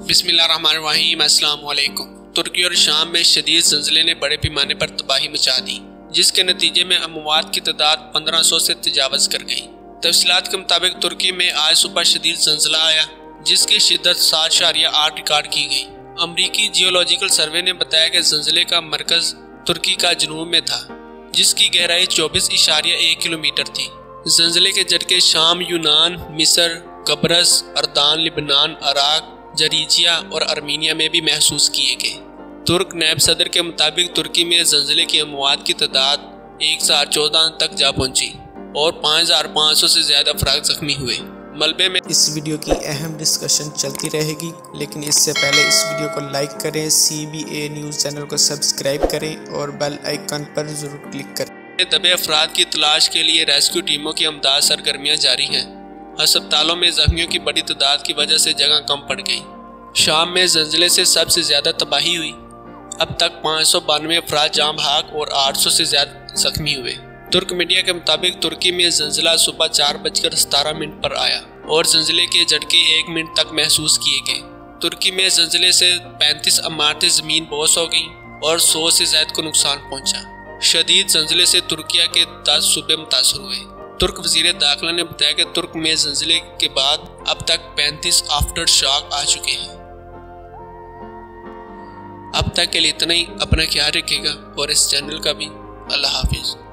बिस्मिल्लाहिर्रहमानिर्रहीम, अस्सलाम वालेकुम। तुर्की और शाम में शदीद ज़लज़ले ने बड़े पैमाने पर तबाही मचा दी, जिसके नतीजे में अमवात की तादाद 1500 से तजावज़ कर गई। तफसीलात के मुताबिक तुर्की में आज सुबह शदीद ज़लज़ला आया, जिसकी शिद्दत 7.8 रिकॉर्ड की गई। अमरीकी जियोलॉजिकल सर्वे ने बताया कि ज़लज़ले का मरकज़ तुर्की का जनूब में था, जिसकी गहराई 24.1 किलोमीटर थी। ज़लज़ले के झटके शाम, यूनान, मिस्र, कब्रस, अरदान, लिबनान, इराक़, जर्जिया और आर्मीनिया में भी महसूस किए गए। तुर्क नायब सदर के मुताबिक तुर्की में ज़लज़ले की अमवात की तादाद 1014 तक जा पहुंची और 5500 से ज़्यादा अफराद ज़ख्मी हुए। मलबे में इस वीडियो की अहम डिस्कशन चलती रहेगी, लेकिन इससे पहले इस वीडियो को लाइक करें, CBA न्यूज़ चैनल को सब्सक्राइब करें और बेल आइकन पर ज़रूर क्लिक करें। दबे अफराद की तलाश के लिए रेस्क्यू टीमों की अमदाद सरगर्मियाँ जारी हैं। अस्पतालों में जख्मियों की बड़ी तादाद की वजह से जगह कम पड़ गई। शाम में ज़लज़ले से सबसे ज़्यादा तबाही हुई। अब तक 592 अफराद जाम हाक और 800 से ज़्यादा जख्मी हुए। तुर्क मीडिया के मुताबिक तुर्की में ज़लज़ला सुबह 4:17 पर आया और ज़लज़ले के झटके 1 मिनट तक महसूस किए गए। तुर्की में ज़लज़ले से 35 इमारतें ज़मीन बोस हो गईं और 100 से ज़्यादा को नुकसान पहुँचा। शदीद ज़लज़ले से तुर्किया के 10 सूबे मुतासर हुए। तुर्क वज़ीर दाखिला ने बताया कि तुर्क में ज़लज़ले के बाद अब तक 35 आफ्टर शॉक आ चुके हैं। अब तक के लिए इतना ही। अपना ख्याल रखिएगा और इस चैनल का भी। अल्लाह हाफिज़।